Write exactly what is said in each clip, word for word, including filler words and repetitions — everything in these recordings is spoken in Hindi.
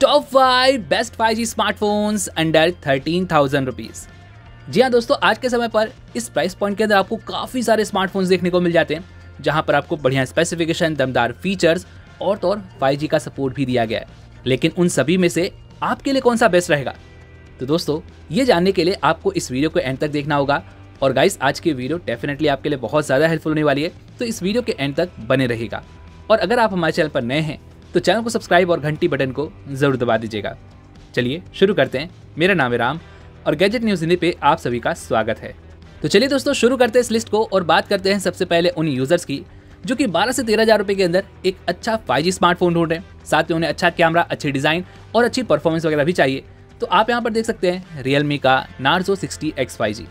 Top five best five G smartphones under thirteen thousand rupees. जी हाँ दोस्तों, आज के समय पर इस प्राइस पॉइंट के अंदर आपको काफ़ी सारे स्मार्टफोन्स देखने को मिल जाते हैं, जहाँ पर आपको बढ़िया स्पेसिफिकेशन, दमदार फीचर्स और तो और फाइव जी का सपोर्ट भी दिया गया है। लेकिन उन सभी में से आपके लिए कौन सा बेस्ट रहेगा, तो दोस्तों ये जानने के लिए आपको इस वीडियो को एंड तक देखना होगा। और गाइस, आज की वीडियो डेफिनेटली आपके लिए बहुत ज़्यादा हेल्पफुल होने वाली है, तो इस वीडियो के एंड तक बने रहेगा। और अगर आप हमारे चैनल पर नए हैं तो चैनल को सब्सक्राइब और घंटी बटन को ज़रूर दबा दीजिएगा। चलिए शुरू करते हैं। मेरा नाम है राम और गैजेट न्यूज़ हिंदी पे आप सभी का स्वागत है। तो चलिए दोस्तों, शुरू करते हैं इस लिस्ट को और बात करते हैं सबसे पहले उन यूज़र्स की जो कि बारह से तेरह हज़ार रुपये के अंदर एक अच्छा फाइव जी स्मार्टफोन ढूंढ रहे हैं। साथ में उन्हें अच्छा कैमरा, अच्छी डिज़ाइन और अच्छी परफॉर्मेंस वगैरह भी चाहिए। तो आप यहाँ पर देख सकते हैं Realme का Narzo sixty X five G.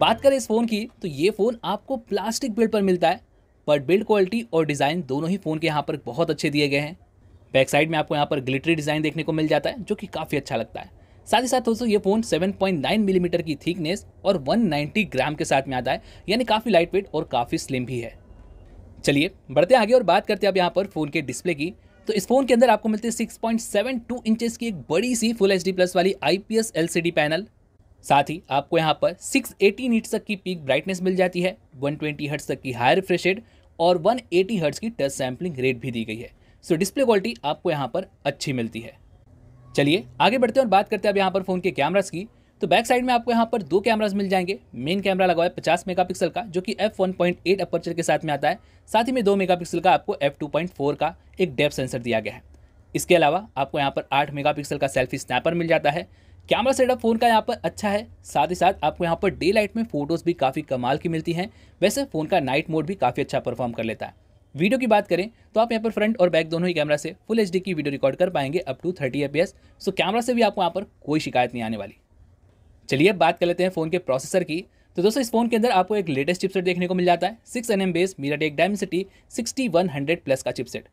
बात करें इस फ़ोन की तो ये फ़ोन आपको प्लास्टिक बिल्ड पर मिलता है, पर बिल्ड क्वालिटी और डिज़ाइन दोनों ही फ़ोन के यहाँ पर बहुत अच्छे दिए गए हैं। बैक साइड में आपको यहाँ पर ग्लिटरी डिज़ाइन देखने को मिल जाता है जो कि काफ़ी अच्छा लगता है। साथ ही साथ दोस्तों ये phone seven point nine millimetre की थिकनेस और वन नाइन्टी ग्राम के साथ में आता है, यानी काफ़ी लाइट वेट और काफ़ी स्लिम भी है। चलिए बढ़ते आगे और बात करते हैं अब यहाँ पर फ़ोन के डिस्प्ले की। तो इस फ़ोन के अंदर आपको मिलती है six point seven two inches की एक बड़ी सी फुल एच डी प्लस वाली आईपीएस एलसीडी पैनल। साथ ही आपको यहाँ पर सिक्स एटी नीट्स तक की पीक ब्राइटनेस मिल जाती है, वन ट्वेंटी हर्ट्स तक की हाई रिफ्रेश रेट और वन एटी हर्ट्स की टच सैम्पलिंग रेट भी दी गई है। सो डिस्प्ले क्वालिटी आपको यहाँ पर अच्छी मिलती है। चलिए आगे बढ़ते हैं और बात करते हैं अब यहाँ पर फ़ोन के कैमरास की। तो बैक साइड में आपको यहाँ पर दो कैमरास मिल जाएंगे। मेन कैमरा लगा हुआ है पचास मेगापिक्सल का जो कि F one point eight aperture के साथ में आता है। साथ ही में दो मेगापिक्सल का आपको एफ टू पॉइंट फोर का एक डेप्थ सेंसर दिया गया है। इसके अलावा आपको यहाँ पर आठ मेगापिक्सल का सेल्फी स्नैपर मिल जाता है। कैमरा सेटअप फ़ोन का यहाँ पर अच्छा है। साथ ही साथ आपको यहाँ पर डे लाइट में फ़ोटोज़ भी काफ़ी कमाल की मिलती हैं। वैसे फ़ोन का नाइट मोड भी काफ़ी अच्छा परफॉर्म कर लेता है। वीडियो की बात करें तो आप यहाँ पर फ्रंट और बैक दोनों ही कैमरा से फुल एचडी की वीडियो रिकॉर्ड कर पाएंगे up to thirty F P S. So camera से भी आपको यहाँ पर कोई शिकायत नहीं आने वाली। चलिए अब बात कर लेते हैं फ़ोन के प्रोसेसर की। तो दोस्तों इस फोन के अंदर आपको एक लेटेस्ट चिपसेट देखने को मिल जाता है, six N M base MediaTek Dimensity sixty one hundred plus का चिपसेट।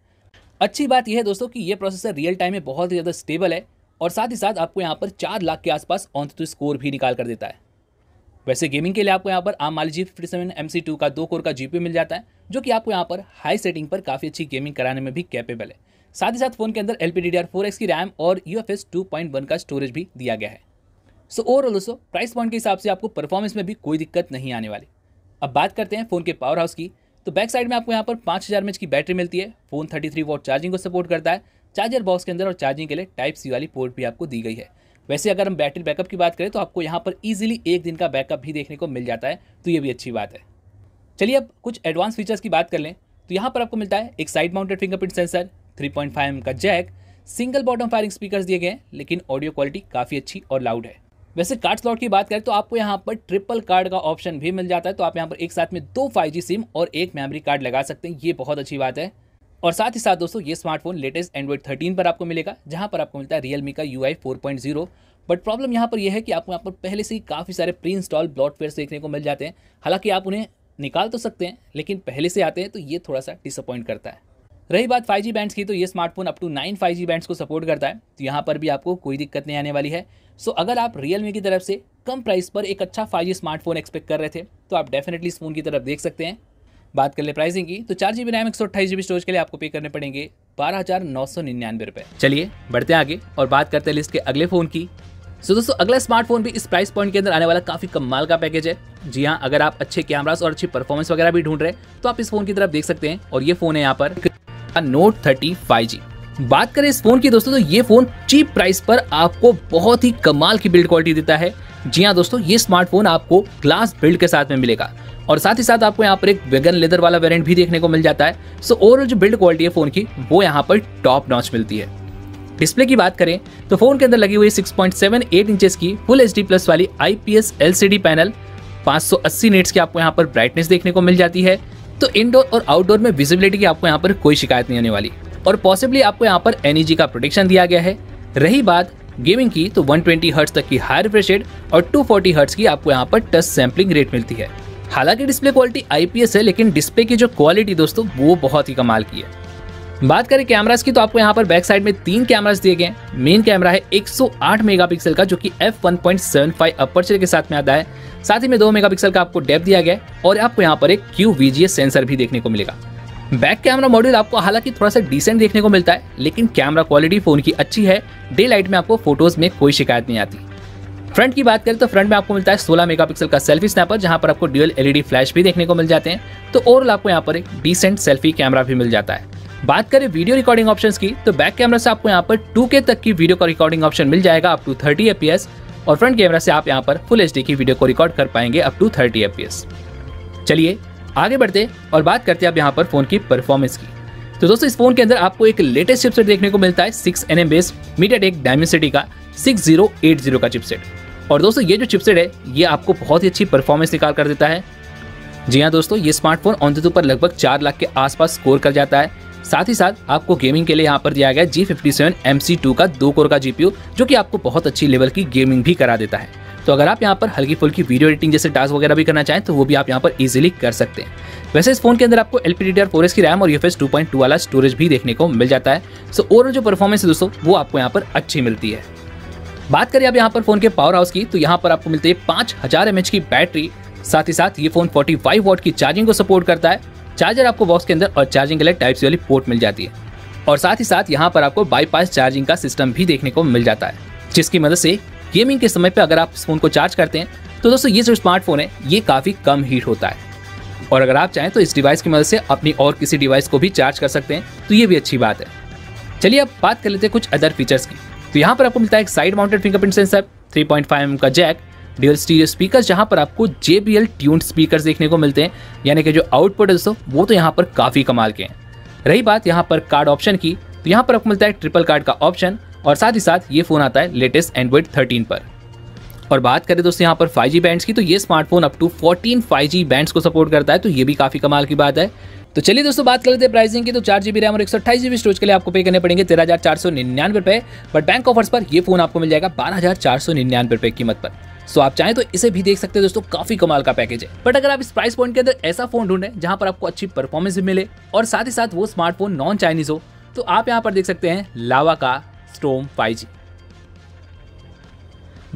अच्छी बात यह है दोस्तों कि ये प्रोसेसर रियल टाइम में बहुत ही ज़्यादा स्टेबल है और साथ ही साथ आपको यहाँ पर चार लाख के आसपास ऑन टू स्कोर भी निकाल कर देता है। वैसे गेमिंग के लिए आपको यहाँ पर Arm Mali G fifty seven M C two का दो कोर का जी पी यू मिल जाता है जो कि आपको यहाँ पर हाई सेटिंग पर काफ़ी अच्छी गेमिंग कराने में भी कैपेबल है। साथ ही साथ फ़ोन के अंदर L P D D R four X की रैम और U F S two point one का स्टोरेज भी दिया गया है। सो ओवरऑल दोस्तों प्राइस पॉइंट के हिसाब से आपको परफॉर्मेंस में भी कोई दिक्कत नहीं आने वाली। अब बात करते हैं फ़ोन के पावर हाउस की। तो बैक साइड में आपको यहाँ पर पाँच हज़ार एम एच की बैटरी मिलती है। Phone thirty three watt charging को सपोर्ट करता है। चार्जर बॉक्स के अंदर और चार्जिंग के लिए टाइप सी वाली पोर्ट भी आपको दी गई है। वैसे अगर हम बैटरी बैकअप की बात करें तो आपको यहाँ पर इजीली एक दिन का बैकअप भी देखने को मिल जाता है, तो ये भी अच्छी बात है। चलिए अब कुछ एडवांस फीचर्स की बात कर लें तो यहाँ पर आपको मिलता है एक side mounted fingerprint sensor, three point five M का jack, single bottom firing speakers दिए गए हैं, लेकिन ऑडियो क्वालिटी काफ़ी अच्छी और लाउड है। वैसे कार्ड स्लॉट की बात करें तो आपको यहाँ पर ट्रिपल कार्ड का ऑप्शन भी मिल जाता है, तो आप यहाँ पर एक साथ में दो फाइव जी सिम और एक मेमोरी कार्ड लगा सकते हैं, ये बहुत अच्छी बात है। और साथ ही साथ दोस्तों ये स्मार्टफोन लेटेस्ट एंड्रॉइड थर्टीन पर आपको मिलेगा, जहां पर आपको मिलता है Realme का U I four point zero. But problem यहां पर यह है कि आपको यहां पर पहले से ही काफ़ी सारे प्री इंस्टॉल ब्लॉटवेयर्स देखने को मिल जाते हैं। हालांकि आप उन्हें निकाल तो सकते हैं लेकिन पहले से आते हैं तो ये थोड़ा सा डिसअपॉइंट करता है। रही बात फाइव जी बैंड्स की, तो ये smartphone up to nine five G bands को सपोर्ट करता है, तो यहाँ पर भी आपको कोई दिक्कत नहीं आने वाली है। सो अगर आप Realme की तरफ से कम प्राइस पर एक अच्छा फाइव जी स्मार्टफोन एक्सपेक्ट कर रहे थे तो आप डेफिनेटली इस फोन की तरफ देख सकते हैं। बात कर ले प्राइसिंग की तो चार जी बी रैम एक सौ अट्ठाईस जी बी स्टोरेज के लिए आपको पे करने पड़ेंगे बारह हज़ार नौ सौ निन्यानवे रुपये। चलिए बढ़ते हैं आगे और बात करते हैं लिस्ट के अगले फ़ोन की। सो दोस्तों अगला स्मार्टफोन भी इस प्राइस पॉइंट के अंदर आने वाला काफ़ी कमाल का पैकेज है। जी हाँ, अगर आप अच्छे कैमरास और अच्छी परफॉर्मेंस वगैरह भी ढूंढ रहे हैं तो आप इस फोन की तरफ देख सकते हैं। और ये फोन है यहाँ पर नोट थर्टी फाइव जी। बात करें इस फोन की दोस्तों तो ये फोन चीप प्राइस पर आपको बहुत ही कमाल की बिल्ड क्वालिटी देता है। जी हाँ दोस्तों, ये स्मार्टफोन आपको ग्लास बिल्ड के साथ में मिलेगा और साथ ही साथ आपको यहाँ पर एक वेगन लेदर वाला वेरिएंट भी देखने को मिल जाता है। सो ओवरऑल जो बिल्ड क्वालिटी है फ़ोन की वो यहाँ पर टॉप नॉच मिलती है। डिस्प्ले की बात करें तो फ़ोन के अंदर लगी हुई six point seven eight inches की फुल एचडी प्लस वाली IPS LCD panel, five eighty nits की आपको यहाँ पर ब्राइटनेस देखने को मिल जाती है। तो इनडोर और आउटडोर में विजिबिलिटी की आपको यहाँ पर कोई शिकायत नहीं होने वाली और पॉसिबली आपको यहाँ पर एनईजी का प्रोटेक्शन दिया गया है। रही बात गेमिंग की तो वन ट्वेंटी हर्ट्ज तक की हाई रिफ्रेश रेट और टू फोर्टी हर्ट्ज की आपको यहाँ पर टच सैम्पलिंग रेट मिलती है। हालांकि डिस्प्ले क्वालिटी आईपीएस है लेकिन डिस्प्ले की जो क्वालिटी दोस्तों वो बहुत ही कमाल की है। बात करें कैमरास की तो आपको यहाँ पर बैक साइड में तीन कैमरास दिए गए हैं। मेन कैमरा है वन ओ एट मेगापिक्सल का जो कि F one point seven five aperture के साथ में आता है। साथ ही में दो मेगापिक्सल का आपको डेप्थ दिया गया है और आपको यहाँ पर एक Q V G S sensor भी देखने को मिलेगा। बैक कैमरा मॉड्यूल आपको हालांकि थोड़ा सा डिसेंट देखने को मिलता है, लेकिन कैमरा क्वालिटी फ़ोन की अच्छी है। डे लाइट में आपको फोटोज़ में कोई शिकायत नहीं आती। फ्रंट की बात करें तो फ्रंट में आपको मिलता है सोलह मेगापिक्सल का सेल्फी स्नैपर, जहां पर आपको ड्यूल एलईडी फ्लैश भी देखने को मिल जाते हैं। तो ओवरऑल आपको यहाँ पर एक डिसेंट सेल्फी कैमरा भी मिल जाता है। बात करें वीडियो रिकॉर्डिंग ऑप्शंस की, तो बैक कैमरा से आपको यहाँ पर टू के तक की वीडियो का रिकॉर्डिंग ऑप्शन मिल जाएगा up to thirty F P S, और फ्रंट कैमरा से आप यहाँ पर फुल एचडी की वीडियो को रिकॉर्ड कर पाएंगे up to thirty F P S. चलिए आगे बढ़ते और बात करते हैं अब यहाँ पर फ़ोन की परफॉर्मेंस की। तो दोस्तों इस फोन के अंदर आपको एक लेटेस्ट चिपसेट देखने को मिलता है, six N M base MediaTek Dimensity का सिक्स जीरो एट जीरो का चिपसेट। और दोस्तों ये जो चिपसेट है ये आपको बहुत ही अच्छी परफॉर्मेंस निकाल कर देता है। जी हाँ दोस्तों, ये स्मार्टफोन ऑन द टू पर लगभग चार लाख के आसपास स्कोर कर जाता है। साथ ही साथ आपको गेमिंग के लिए यहाँ पर दिया गया G fifty seven M C two का दो कोर का जीपीयू, जो कि आपको बहुत अच्छी लेवल की गेमिंग भी करा देता है। तो अगर आप यहाँ पर हल्की फुल्की वीडियो एडिटिंग जैसे टास्क वगैरह भी करना चाहें तो वो भी आप यहाँ पर इजीली कर सकते हैं। वैसे इस फोन के अंदर आपको L P D D R four S की रैम और U F S two point two वाला स्टोरेज भी देखने को मिल जाता है। सो ओवरऑल जो परफॉर्मेंस है दोस्तों वो आपको यहाँ पर अच्छी मिलती है। बात करें अब यहाँ पर फोन के पावर हाउस की, तो यहाँ पर आपको मिलती है पाँच हज़ार एम एच की बैटरी। साथ ही साथ ये फोन फोर्टी फाइव वॉट की चार्जिंग को सपोर्ट करता है। चार्जर आपको बॉक्स के अंदर और चार्जिंग के लिए टाइप सी वाली पोर्ट मिल जाती है। और साथ ही साथ यहाँ पर आपको बाईपास चार्जिंग का सिस्टम भी देखने को मिल जाता है, जिसकी मदद से गेमिंग के समय पर अगर आप इस फोन को चार्ज करते हैं तो दोस्तों ये जो स्मार्टफोन है ये काफ़ी कम हीट होता है। और अगर आप चाहें तो इस डिवाइस की मदद से अपनी और किसी डिवाइस को भी चार्ज कर सकते हैं, तो ये भी अच्छी बात है। चलिए अब बात कर लेते हैं कुछ अदर फीचर्स की। तो यहाँ पर आपको मिलता है एक side mounted fingerprint sensor, three point five M का जैक, ड्यूल स्टीरियो स्पीकर्स, जहां पर आपको J B L tuned speakers देखने को मिलते हैं, यानी कि जो आउटपुट है दोस्तों वो तो यहां पर काफ़ी कमाल के हैं। रही बात यहां पर कार्ड ऑप्शन की, तो यहां पर आपको मिलता है ट्रिपल कार्ड का ऑप्शन। और साथ ही साथ ये फ़ोन आता है लेटेस्ट एंड्रॉइड थर्टीन पर। और बात करें दोस्तों यहाँ पर फाइव जी बैंड्स की, तो ये smartphone up to fourteen five G bands को सपोर्ट करता है, तो ये भी काफ़ी कमाल की बात है। तो चलिए दोस्तों बात कर लेते हैं प्राइसिंग की। तो चार जीबी रैम और एक सौ अट्ठाईस जीबी स्टोरेज के लिए आपको पे करने पड़ेंगे तेरह हज़ार चार सौ निन्यानवे रुपये, बट बैंक ऑफर्स पर यह फोन आपको मिल जाएगा बारह हज़ार चार सौ निन्यानवे रुपये कीमत पर। सो आप चाहें तो इसे भी देख सकते हैं दोस्तों, काफ़ी कमाल का पैकेज है। बट अगर आप इस प्राइस पॉइंट के अंदर ऐसा फ़ोन ढूंढें जहां पर आपको अच्छी परफॉर्मेंस भी मिले और साथ ही साथ वो स्मार्टफोन नॉन चाइनीज़ हो, तो आप यहां पर देख सकते हैं लावा का स्टॉर्म फाइव जी।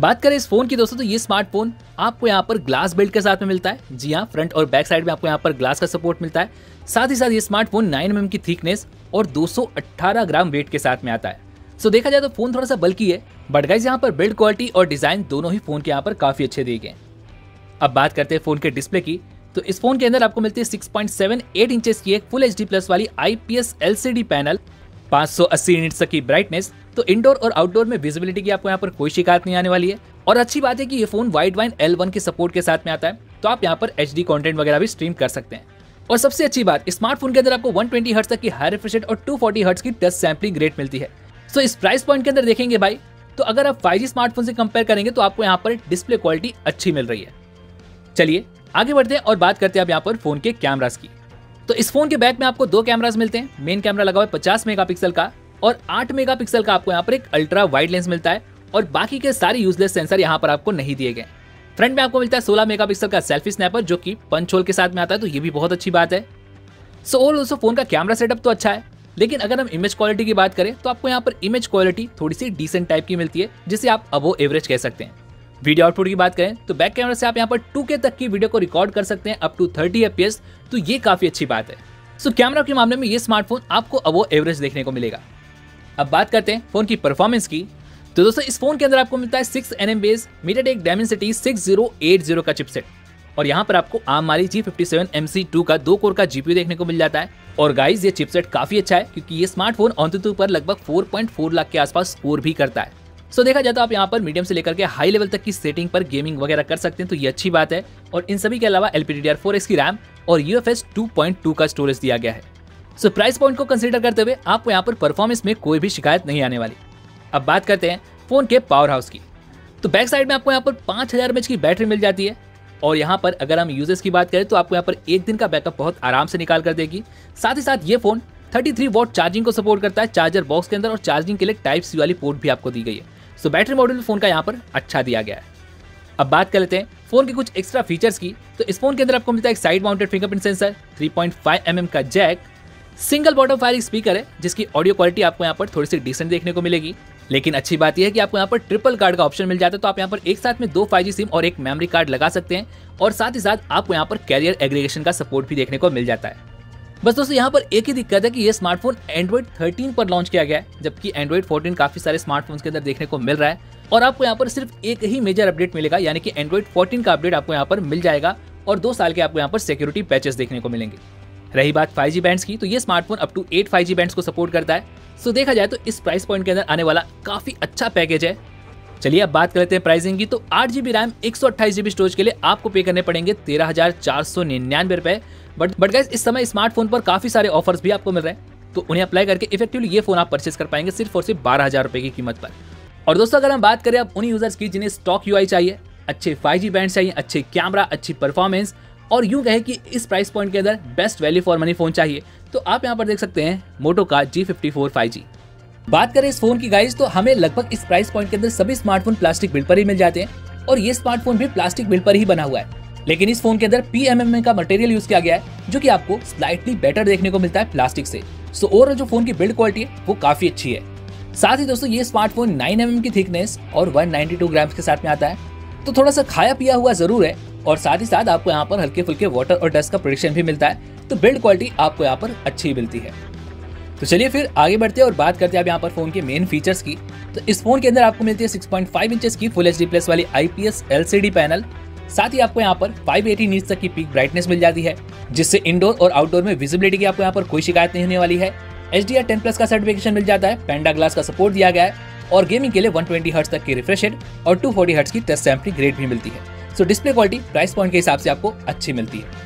बात करें इस फ़ोन की दोस्तों, तो ये स्मार्टफोन आपको यहाँ पर ग्लास बिल्ड के साथ में मिलता है। जी हाँ, फ्रंट और बैक साइड में आपको यहाँ पर ग्लास का सपोर्ट मिलता है। साथ ही साथ ये स्मार्टफोन नाइन एम एम की थिकनेस और दो सौ अट्ठारह ग्राम वेट के साथ में आता है। सो देखा जाए तो फ़ोन थोड़ा सा बल्कि है, बट गाइस यहाँ पर बिल्ड क्वालिटी और डिज़ाइन दोनों ही फ़ोन के यहाँ पर काफ़ी अच्छे दिए गए हैं। अब बात करते हैं फ़ोन के डिस्प्ले की, तो इस फोन के अंदर आपको मिलती है six point seven eight inches की एक फुल एच डी प्लस वाली I P S L C D panel, पाँच सौ अस्सी नीट्स तक की ब्राइटनेस। तो इंडोर और आउटडोर में विजिबिलिटी की आपको यहाँ पर कोई शिकायत नहीं आने वाली है। और अच्छी बात है कि ये phone Widevine L one के सपोर्ट के साथ में आता है, तो आप यहाँ पर एच डी कॉन्टेंट वगैरह भी स्ट्रीम कर सकते हैं। और सबसे अच्छी बात, स्मार्टफोन के अंदर आपको वन ट्वेंटी हर्ट्ज तक की हाई रिफ्रेश रेट और टू फोर्टी हर्ट्ज की टच सैम्पलिंग रेट मिलती है। सो so, इस प्राइस पॉइंट के अंदर देखेंगे भाई, तो अगर आप फाइव जी स्मार्टफोन से कंपेयर करेंगे तो आपको यहाँ पर डिस्प्ले क्वालिटी अच्छी मिल रही है। चलिए आगे बढ़ते हैं और बात करते हैं अब यहाँ पर फ़ोन के कैमरास की। तो इस फोन के बैक में आपको दो कैमरास मिलते हैं। मेन कैमरा लगा हुआ है पचास मेगापिक्सल का, और आठ मेगापिक्सल का आपको यहाँ पर एक अल्ट्रा वाइड लेंस मिलता है। और बाकी के सारे यूजलेस सेंसर यहाँ पर आपको नहीं दिए गए। फ्रंट में आपको मिलता है सोलह मेगापिक्सल का सेल्फी स्नैपर, जो कि पंच होल के साथ में आता है, तो ये भी बहुत अच्छी बात है। सो ऑल दोस्तों फोन का कैमरा सेटअप तो अच्छा है, लेकिन अगर हम इमेज क्वालिटी की बात करें तो आपको यहाँ पर इमेज क्वालिटी थोड़ी सी डिसेंट टाइप की मिलती है, जिसे आप अबो एवरेज कह सकते हैं। वीडियो आउटपुट की बात करें तो बैक कैमरा से आप यहाँ पर टू के तक की वीडियो को रिकॉर्ड कर सकते हैं up to thirty F P S, तो ये काफ़ी अच्छी बात है। सो कैमरा के मामले में ये स्मार्टफोन आपको अबो एवरेज देखने को मिलेगा। अब बात करते हैं फ़ोन की परफॉर्मेंस की, तो दोस्तों इस फोन के अंदर आपको मिलता है six N M base MediaTek Dimensity six zero eight zero का चिपसेट। और यहाँ पर आपको आर्म वाली G fifty seven M C two का दो कोर का जीपीयू देखने को मिल जाता है। और गाइस ये चिपसेट काफ़ी अच्छा है, क्योंकि ये स्मार्टफोन ऑनटू पर लगभग फोर पॉइंट फोर लाख के आसपास स्कोर भी करता है। सो देखा जाए तो आप यहाँ पर मीडियम से लेकर के हाई लेवल तक की सेटिंग पर गेमिंग वगैरह कर सकते हैं, तो ये अच्छी बात है। और इन सभी के अलावा L P D D R four S की रैम और U F S two point two का स्टोरेज दिया गया है। सो प्राइस पॉइंट को कंसिडर करते हुए आपको यहाँ पर परफॉर्मेंस में कोई भी शिकायत नहीं आने वाली। अब बात करते हैं फ़ोन के पावर हाउस की, तो बैक साइड में आपको यहाँ पर पाँच हज़ार एम एच की बैटरी मिल जाती है। और यहाँ पर अगर हम यूजेस की बात करें तो आपको यहाँ पर एक दिन का बैकअप बहुत आराम से निकाल कर देगी। साथ ही साथ ये phone thirty three watt charging को सपोर्ट करता है चार्जर बॉक्स के अंदर, और चार्जिंग के लिए टाइप सी वाली पोर्ट भी आपको दी गई है। सो बैटरी मॉड्यूल फ़ोन का यहाँ पर अच्छा दिया गया है। अब बात कर लेते हैं फ़ोन के कुछ एक्स्ट्रा फीचर्स की, तो इस फोन के अंदर आपको मिलता है एक side mounted fingerprint sensor, three point five M M का jack, single bottom firing speaker है, जिसकी ऑडियो क्वालिटी आपको यहाँ पर थोड़ी सी डिसेंट देखने को मिलेगी। लेकिन अच्छी बात यह है कि आपको यहाँ पर ट्रिपल कार्ड का ऑप्शन मिल जाता है, तो आप यहाँ पर एक साथ में दो फाइव जी सिम और एक मेमोरी कार्ड लगा सकते हैं। और साथ ही साथ आपको यहाँ पर कैरियर एग्रीगेशन का सपोर्ट भी देखने को मिल जाता है। बस दोस्तों यहाँ पर एक ही दिक्कत है कि ये स्मार्टफोन एंड्रॉइड थर्टीन पर लॉन्च किया गया है, जबकि एंड्रॉइड फोर्टीन काफी सारे स्मार्टफोन्स के अंदर देखने को मिल रहा है। और आपको यहाँ पर सिर्फ एक ही मेजर अपडेट मिलेगा, यानी कि एंड्रॉइड फोर्टीन का अपडेट आपको यहाँ पर मिल जाएगा और दो साल के आपको यहाँ पर सिक्योरिटी पैचेस देखने को मिलेंगे। रही बात फाइव जी बैंड्स की, तो ये smartphone up to eight five G bands को सपोर्ट करता है। सो देखा जाए तो इस प्राइस पॉइंट के अंदर आने वाला काफी अच्छा पैकेज है। चलिए अब बात करते हैं प्राइसिंग की, तो आठ जीबी रैम एक सौ अट्ठाईस जीबी स्टोरेज के लिए आपको पे करने पड़ेंगे तेरह हजार चार सौ निन्यानवे रुपए। बट बट गाइस इस समय स्मार्टफोन पर काफी सारे ऑफर्स भी आपको मिल रहे हैं, तो उन्हें अप्लाई करके इफेक्टिवली ये फोन आप परचेस कर पाएंगे सिर्फ और सिर्फ बारह हजार रुपए की कीमत पर। और दोस्तों अगर हम बात करें आप उन्हीं यूजर्स की जिन्हें स्टॉक यूआई चाहिए, अच्छे फाइव जी बैंड चाहिए, अच्छे कैमरा, अच्छी परफॉर्मेंस और यूं कहे कि इस प्राइस पॉइंट के अंदर best value for money phone चाहिए, तो आप यहां पर देख सकते हैं मोटो का G fifty four five G. बात करें इस फोन की गाइस, तो हमें लगभग इस प्राइस पॉइंट के अंदर सभी स्मार्टफोन प्लास्टिक बिल्ड पर ही मिल जाते हैं और ये स्मार्टफोन भी प्लास्टिक बिल्ड पर ही बना हुआ है, लेकिन इस फोन के अंदर पी एम एम का मटेरियल यूज किया गया है जो कि आपको स्लाइटली बेटर देखने को मिलता है प्लास्टिक से। सो ओवरऑल जो फोन की बिल्ड क्वालिटी है वो काफी अच्छी है। साथ ही दोस्तों ये स्मार्टफोन नाइन एम एम की थिकनेस और एक सौ बानवे ग्राम के साथ में आता है, तो थोड़ा सा खाया पिया हुआ जरूर है और साथ ही साथ आपको यहाँ पर हल्के फुल्के वाटर और डस्ट का प्रोटेक्शन भी मिलता है, तो बिल्ड क्वालिटी आपको यहाँ पर अच्छी मिलती है। तो चलिए फिर आगे बढ़ते हैं और बात करते हैं अब यहाँ पर फोन के मेन फीचर्स की। तो इस फोन के अंदर आपको मिलती है सिक्स पॉइंट फाइव इंचेस की फुल एचडी प्लस वाली आईपीएस एलसीडी पैनल, साथ ही आपको यहाँ पर फाइव एटी नीट्स तक की पीक ब्राइटनेस मिल जाती है, जिससे इंडोर और आउटडोर में विजिबिलिटी की आपको यहाँ पर कोई शिकायत नहीं होने वाली है। एचडीआर टेन प्लस का सर्टिफिकेशन मिल जाता है, पेंडा ग्लास का सपोर्ट दिया गया है और गेमिंग के लिए वन ट्वेंटी हर्ट्ज तक की रिफ्रेश रेट और टू फोर्टी हर्ट्ज की टच सैंपलिंग ग्रेड भी मिलती है। सो डिस्प्ले क्वालिटी प्राइस पॉइंट के हिसाब से आपको अच्छी मिलती है।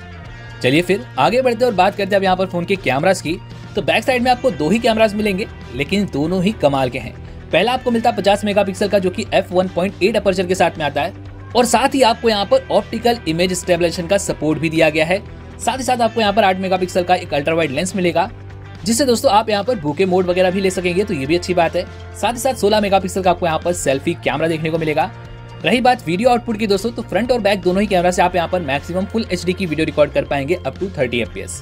चलिए फिर आगे बढ़ते हैं और बात करते हैं अब यहाँ पर फोन के कैमरास की। तो बैक साइड में आपको दो ही कैमरास मिलेंगे, लेकिन दोनों ही कमाल के हैं। पहला आपको मिलता है पचास मेगापिक्सल का, जो कि F one point eight aperture के साथ में आता है और साथ ही आपको यहाँ पर ऑप्टिकल इमेज स्टेबलाइजेशन का सपोर्ट भी दिया गया है। साथ ही साथ आपको यहाँ पर आठ मेगापिक्सल का एक अल्ट्रा वाइड लेंस मिलेगा, जिससे दोस्तों आप यहाँ पर बूके मोड वगैरह भी ले सकेंगे, तो ये भी अच्छी बात है। साथ ही साथ सोलह मेगापिक्सल का आपको यहाँ पर सेल्फी कैमरा देखने को मिलेगा। रही बात वीडियो आउटपुट की दोस्तों, तो फ्रंट और बैक दोनों ही कैमरा से आप यहाँ पर मैक्सिमम फुल एचडी की वीडियो रिकॉर्ड कर पाएंगे up to thirty F P S.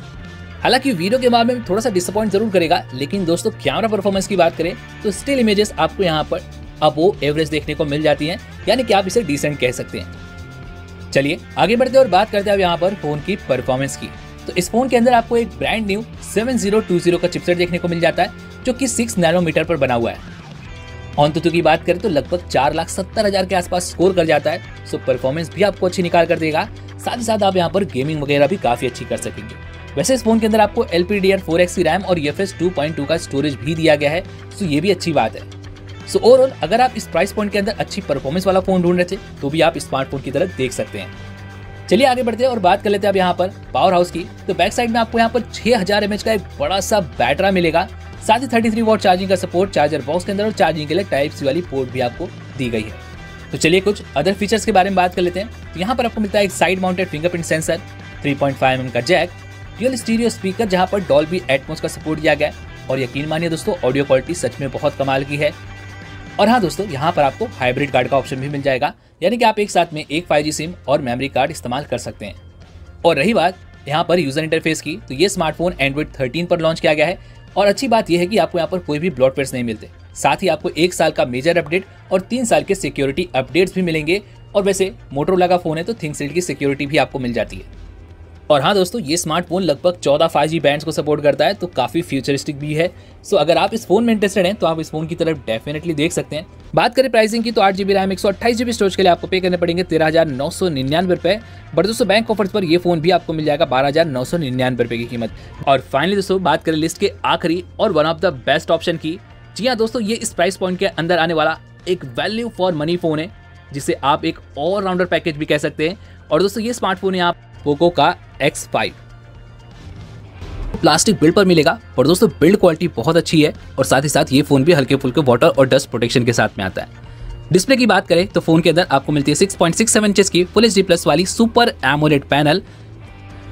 हालांकि वीडियो के मामले में थोड़ा सा डिसअपॉइंट जरूर करेगा, लेकिन दोस्तों कैमरा परफॉर्मेंस की बात करें तो स्टिल इमेजेस आपको यहाँ पर अबो एवरेज देखने को मिल जाती है, यानी कि आप इसे डिसेंट कह सकते हैं। चलिए आगे बढ़ते हैं और बात करते हैं अब यहाँ पर फोन की परफॉर्मेंस की। तो इस फोन के अंदर आपको एक brand new seven zero two zero का चिपसेट देखने को मिल जाता है, जो कि सिक्स नैनोमीटर पर बना हुआ है। ऑन तू की बात करें तो लगभग चार लाख सत्तर हजार के आसपास स्कोर कर जाता है, सो परफॉर्मेंस भी आपको अच्छी निकाल कर देगा। साथ ही साथ आप यहाँ पर गेमिंग वगैरह भी काफी अच्छी कर सकेंगे। वैसे इस फोन के अंदर आपको L P D R four X की रैम और F S two point two का स्टोरेज भी दिया गया है, सो ये भी अच्छी बात है। सो ओवरऑल अगर आप इस प्राइस पॉइंट के अंदर अच्छी परफॉर्मेंस वाला फोन ढूंढ रहे थे तो भी आप स्मार्टफोन की तरफ देख सकते हैं। चलिए आगे बढ़ते हैं और बात कर लेते हैं अब यहाँ पर पावर हाउस की। तो बैक साइड में आपको यहाँ पर छह हजार एम एच का एक बड़ा सा बैटरा मिलेगा, साथ ही थर्टी थ्री वॉट चार्जिंग का सपोर्ट चार्जर बॉक्स के अंदर और चार्जिंग के लिए टाइप सी वाली पोर्ट भी आपको दी गई है। तो चलिए कुछ अदर फीचर्स के बारे में बात कर लेते हैं। तो यहाँ पर आपको मिलता है एक side mounted fingerprint sensor, three point five M M का जैक, ड्यूल स्टीरियो स्पीकर जहाँ पर डॉल्बी एटमॉस का सपोर्ट दिया गया और यकीन मानिए दोस्तों ऑडियो क्वालिटी सच में बहुत कमाल की है। और हाँ दोस्तों यहाँ पर आपको हाइब्रिड कार्ड का ऑप्शन भी मिल जाएगा, यानी कि आप एक साथ में एक फाइव जी सिम और मेमोरी कार्ड इस्तेमाल कर सकते हैं। और रही बात यहाँ पर यूजर इंटरफेस की, तो ये स्मार्टफोन एंड्रॉइड थर्टीन पर लॉन्च किया गया है और अच्छी बात यह है कि आपको यहाँ पर कोई भी ब्लॉटवेयर्स नहीं मिलते। साथ ही आपको एक साल का मेजर अपडेट और तीन साल के सिक्योरिटी अपडेट्स भी मिलेंगे। और वैसे मोटरोला का फोन है तो थिंग्स की सिक्योरिटी भी आपको मिल जाती है। और हाँ दोस्तों ये स्मार्टफोन लगभग चौदह फाइव जी बैंड्स को सपोर्ट करता है, तो काफ़ी फ्यूचरिस्टिक भी है। सो अगर आप इस फोन में इंटरेस्टेड हैं तो आप इस फोन की तरफ डेफिनेटली देख सकते हैं। बात करें प्राइसिंग की, तो आठ जीबी रैम एक सौ अट्ठाईस जीबी स्टोरेज के लिए आपको पे करने पड़ेंगे तेरह हजार नौ सौ निन्यानवे रुपये। बट दोस्तों बैंक ऑफर्स पर ये फोन भी आपको मिल जाएगा बारह हजार नौ सौ निन्यानवे रुपये की कीमत। और फाइनली दोस्तों बात करें लिस्ट के आखिरी और one of the best option की। जी हाँ दोस्तों ये इस प्राइस पॉइंट के अंदर आने वाला एक वैल्यू फॉर मनी फोन है, जिसे आप एक ऑल राउंडर पैकेज भी कह सकते हैं। और दोस्तों ये स्मार्टफोन है आप पोको का एक्स फाइव। प्लास्टिक बिल्ड पर मिलेगा और दोस्तों बिल्ड क्वालिटी बहुत अच्छी है और साथ ही साथ ये फोन भी हल्के फुल्के वाटर और डस्ट प्रोटेक्शन के साथ में आता है। डिस्प्ले की बात करें तो फोन के अंदर आपको मिलती है six point six seven inches की फुल एचडी प्लस वाली super AMOLED panel,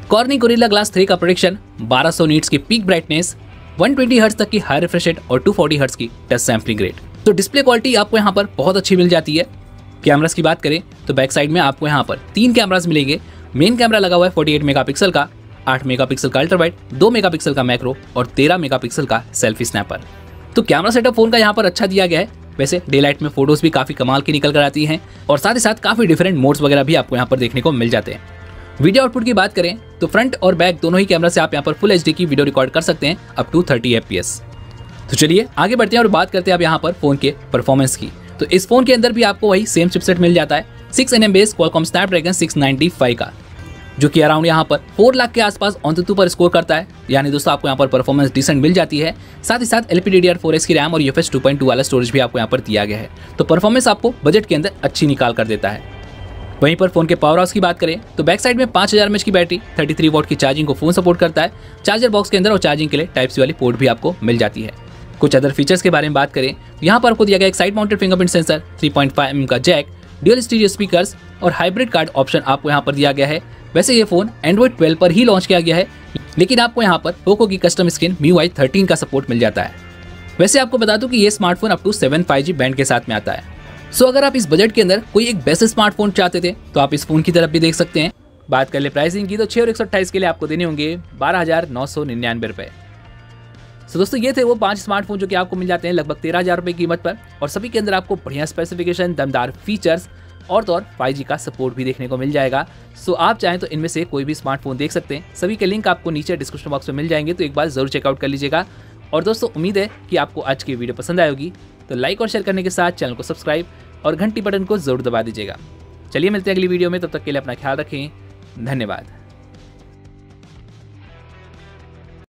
Corning Gorilla Glass three का प्रोटेक्शन, बारह सौ नीट्स की peak brightness, one twenty hertz तक की हाई रिफ्रेश रेट और टू फोर्टी हर्ट्ज की टच सैंपलिंग रेट। तो डिस्प्ले क्वालिटी आपको यहाँ पर बहुत अच्छी मिल जाती है। कैमरास की बात करें तो बैक साइड में आपको यहाँ पर तीन कैमरास मिलेंगे। मेन कैमरा लगा हुआ है फोर्टी एट मेगापिक्सल का, आठ मेगापिक्सल का अल्ट्रा वाइड, दो मेगापिक्सल का मैक्रो और तेरह मेगापिक्सल का सेल्फी स्नैपर। तो कैमरा सेटअप फोन का यहाँ पर अच्छा दिया गया है। वैसे डे लाइट में फोटोज भी काफी कमाल की निकल कर आती हैं और साथ ही साथ काफी डिफरेंट मोड्स वगैरह भी आपको यहाँ पर देखने को मिल जाते हैं। वीडियो आउटपुट की बात करें तो फ्रंट और बैक दोनों ही कैमरा से आप यहाँ पर फुल एचडी की वीडियो रिकॉर्ड कर सकते हैं up to thirty F P S. तो चलिए आगे बढ़ते हैं और बात करते हैं अब यहाँ पर फोन के परफॉर्मेंस की। तो इस फोन के अंदर भी आपको वही सेम चिपसेट मिल जाता है six N M base Qualcomm Snapdragon six ninety five का, जो कि अराउंड यहाँ पर फोर लाख के आसपास ऑन टू पर स्कोर करता है। यानी दोस्तों आपको यहाँ पर परफॉर्मेंस डिसेंट मिल जाती है। साथ ही साथ L P D D R four S की रैम और यूएफएस टू पॉइंट टू वाला स्टोरेज भी आपको यहाँ पर दिया गया है। तो परफॉर्मेंस आपको बजट के अंदर अच्छी निकाल कर देता है। वहीं पर फोन के पावर हाउस की बात करें तो बैक साइड में पाँच हज़ार एम ए एच की बैटरी, तैंतीस वॉट की चार्जिंग को फोन सपोर्ट करता है। चार्जर बॉक्स के अंदर और चार्जिंग के लिए टाइप सी वाली पोर्ट भी आपको मिल जाती है। कुछ अदर फीचर्स के बारे में बात करें तो यहाँ पर आपको दिया गया एक side mounted fingerprint sensor, three point five M M का जैक, ड्यूल स्टीरियो स्पीकर्स और हाइब्रिड कार्ड ऑप्शन आपको यहाँ पर दिया गया है। वैसे ये फोन एंड्रॉइड ट्वेल्व पर ही लॉन्च किया गया है, लेकिन आपको यहाँ पर पोको की custom screen M U I thirteen का सपोर्ट मिल जाता है। वैसे आपको बता दूँ कि ये smartphone up to seven five G band के साथ में आता है। सो so, अगर आप इस बजट के अंदर कोई एक बेस्ट स्मार्टफोन चाहते थे तो आप इस फोन की तरफ भी देख सकते हैं। बात कर ले प्राइसिंग की तो छः और एक सौ अट्ठाईस के लिए आपको देने होंगे बारह हज़ार नौ सौ निन्यानवे रुपये। सो दोस्तों ये थे वो पांच स्मार्टफोन जो कि आपको मिल जाते हैं लगभग तेरह हज़ार रुपये की कीमत पर, और सभी के अंदर आपको बढ़िया स्पेसिफिकेशन, दमदार फीचर्स और तो और फाइव जी का सपोर्ट भी देखने को मिल जाएगा। सो आप चाहें तो इनमें से कोई भी स्मार्टफोन देख सकते हैं। सभी के लिंक आपको नीचे डिस्क्रिप्शन बॉक्स में मिल जाएंगे, तो एक बार ज़रूर चेकआउट कर लीजिएगा। और दोस्तों उम्मीद है कि आपको आज की वीडियो पसंद आएगी, तो लाइक और शेयर करने के साथ चैनल को सब्सक्राइब और घंटी बटन को जरूर दबा दीजिएगा। चलिए मिलते हैं अगली वीडियो में, तब तक के लिए अपना ख्याल रखें। धन्यवाद।